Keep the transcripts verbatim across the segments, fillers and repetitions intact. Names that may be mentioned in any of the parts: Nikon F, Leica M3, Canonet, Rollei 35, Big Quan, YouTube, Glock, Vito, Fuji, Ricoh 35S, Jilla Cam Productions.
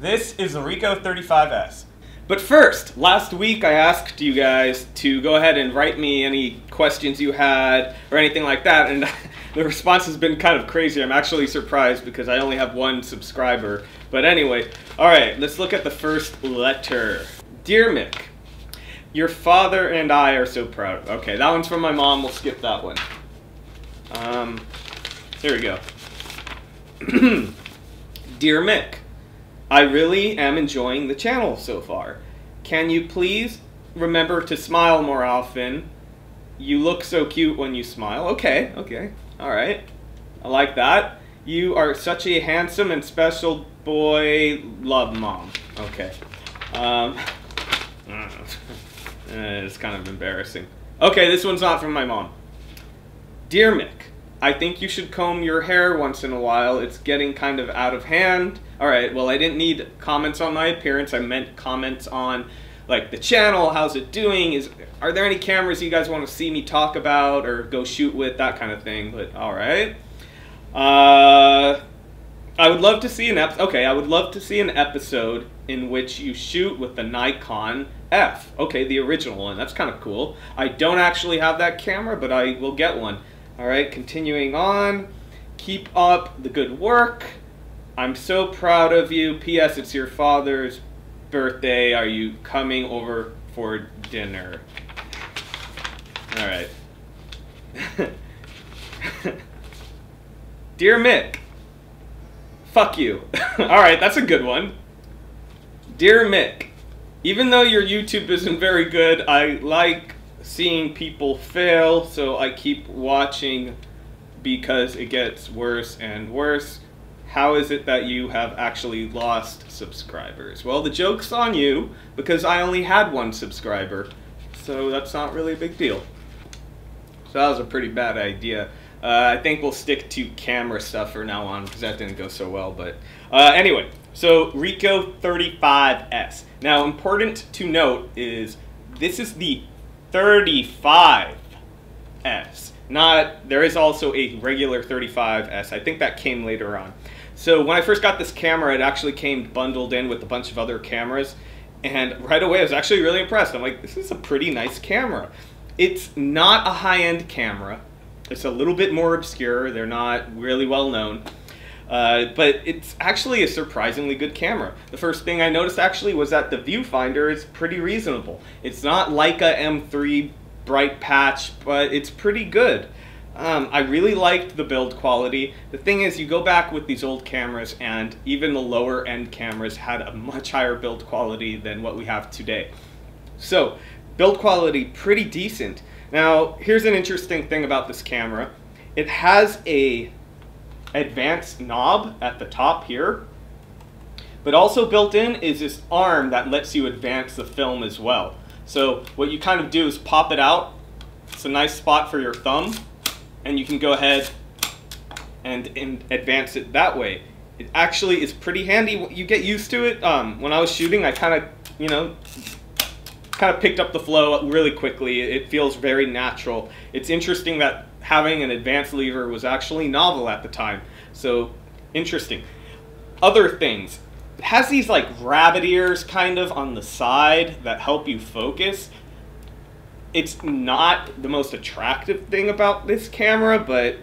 This is the Ricoh thirty-five S. But first, last week I asked you guys to go ahead and write me any questions you had or anything like that, and the response has been kind of crazy. I'm actually surprised because I only have one subscriber. But anyway, alright, let's look at the first letter. Dear Mick, your father and I are so proud. Okay, that one's from my mom. We'll skip that one. Um, here we go. Dear Mick, I really am enjoying the channel so far. Can you please remember to smile more often? You look so cute when you smile. Okay, okay, all right. I like that. You are such a handsome and special boy. Love, Mom. Okay. Um, it's kind of embarrassing. Okay, this one's not from my mom. Dear Mick, I think you should comb your hair once in a while. It's getting kind of out of hand. Alright, well, I didn't need comments on my appearance. I meant comments on, like, the channel, how's it doing, is, are there any cameras you guys want to see me talk about or go shoot with, that kind of thing, but alright. Uh, I would love to see an ep- okay, I would love to see an episode in which you shoot with the Nikon F. Okay, the original one, that's kind of cool. I don't actually have that camera, but I will get one. Alright, continuing on, keep up the good work. I'm so proud of you. P S It's your father's birthday. Are you coming over for dinner? All right. Dear Mick, fuck you. All right, that's a good one. Dear Mick, even though your YouTube isn't very good, I like seeing people fail, so I keep watching because it gets worse and worse. How is it that you have actually lost subscribers? Well, the joke's on you, because I only had one subscriber, so that's not really a big deal. So that was a pretty bad idea. Uh, I think we'll stick to camera stuff for now on, because that didn't go so well, but... Uh, anyway, so Ricoh thirty-five S. Now, important to note is, this is the thirty-five S. Not, there is also a regular thirty-five S. I think that came later on. So when I first got this camera, it actually came bundled in with a bunch of other cameras, and right away I was actually really impressed. I'm like, this is a pretty nice camera. It's not a high-end camera. It's a little bit more obscure. They're not really well known, uh, but it's actually a surprisingly good camera. The first thing I noticed actually was that the viewfinder is pretty reasonable. It's not Leica M three bright patch, but it's pretty good. Um, I really liked the build quality. The thing is, you go back with these old cameras and even the lower end cameras had a much higher build quality than what we have today. So, build quality, pretty decent. Now, here's an interesting thing about this camera. It has a advanced knob at the top here, but also built in is this arm that lets you advance the film as well. So what you kind of do is pop it out. It's a nice spot for your thumb, and you can go ahead and, and advance it that way. It actually is pretty handy. You get used to it. Um, when I was shooting, I kind of, you know, kind of picked up the flow really quickly. It feels very natural. It's interesting that having an advanced lever was actually novel at the time. So interesting. Other things. It has these like rabbit ears kind of on the side that help you focus. It's not the most attractive thing about this camera, but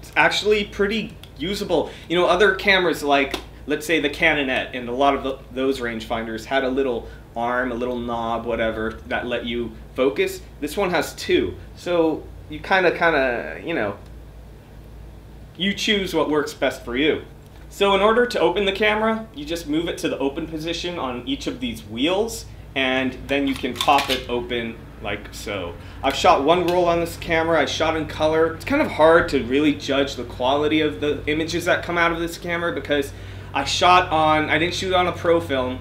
it's actually pretty usable. You know, other cameras like, let's say the Canonet and a lot of the, those rangefinders had a little arm, a little knob, whatever, that let you focus. This one has two. So you kind of, kind of, you know, you choose what works best for you. So in order to open the camera, you just move it to the open position on each of these wheels, and then you can pop it open like so. I've shot one roll on this camera. I shot in color. It's kind of hard to really judge the quality of the images that come out of this camera because I shot on, I didn't shoot on a pro film.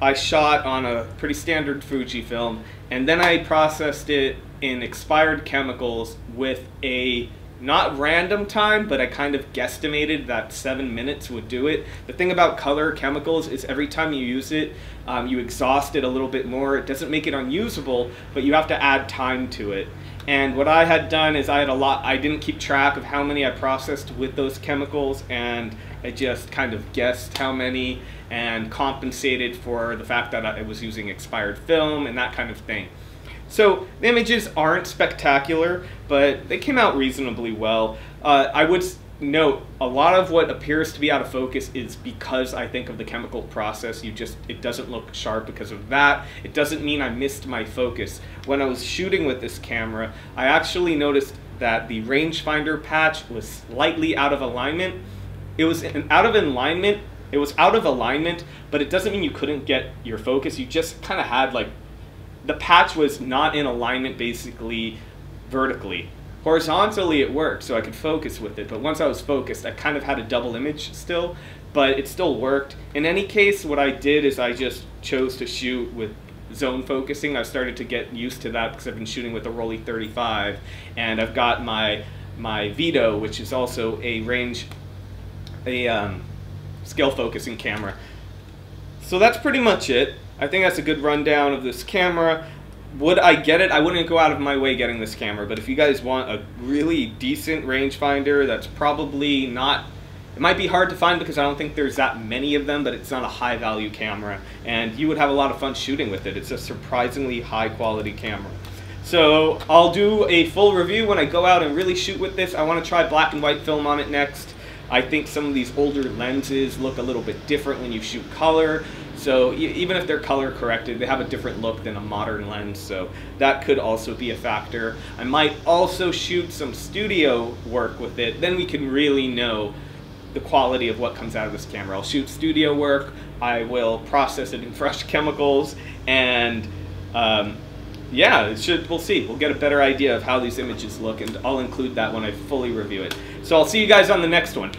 I shot on a pretty standard Fuji film, and then I processed it in expired chemicals with a not random time, but I kind of guesstimated that seven minutes would do it. The thing about color chemicals is every time you use it, um, you exhaust it a little bit more. It doesn't make it unusable, but you have to add time to it. And what I had done is I had a lot, I didn't keep track of how many I processed with those chemicals, and I just kind of guessed how many and compensated for the fact that I was using expired film and that kind of thing. So the images aren't spectacular, but they came out reasonably well. Uh, I would note a lot of what appears to be out of focus is because I think of the chemical process. You just, it doesn't look sharp because of that. It doesn't mean I missed my focus. When I was shooting with this camera, I actually noticed that the rangefinder patch was slightly out of alignment. It was an out of alignment. It was out of alignment, but it doesn't mean you couldn't get your focus. You just kind of had like, the patch was not in alignment basically vertically. Horizontally it worked, so I could focus with it, but once I was focused, I kind of had a double image still, but it still worked. In any case, what I did is I just chose to shoot with zone focusing. I started to get used to that because I've been shooting with the Rollei thirty-five, and I've got my my Vito, which is also a range, a um, scale focusing camera. So that's pretty much it. I think that's a good rundown of this camera. Would I get it? I wouldn't go out of my way getting this camera, but if you guys want a really decent rangefinder that's probably not, it might be hard to find because I don't think there's that many of them, but it's not a high value camera, and you would have a lot of fun shooting with it. It's a surprisingly high quality camera. So I'll do a full review when I go out and really shoot with this. I want to try black and white film on it next. I think some of these older lenses look a little bit different when you shoot color. So even if they're color corrected, they have a different look than a modern lens, so that could also be a factor. I might also shoot some studio work with it, then we can really know the quality of what comes out of this camera. I'll shoot studio work, I will process it in fresh chemicals, and um, yeah, it should, we'll see. We'll get a better idea of how these images look, and I'll include that when I fully review it. So I'll see you guys on the next one.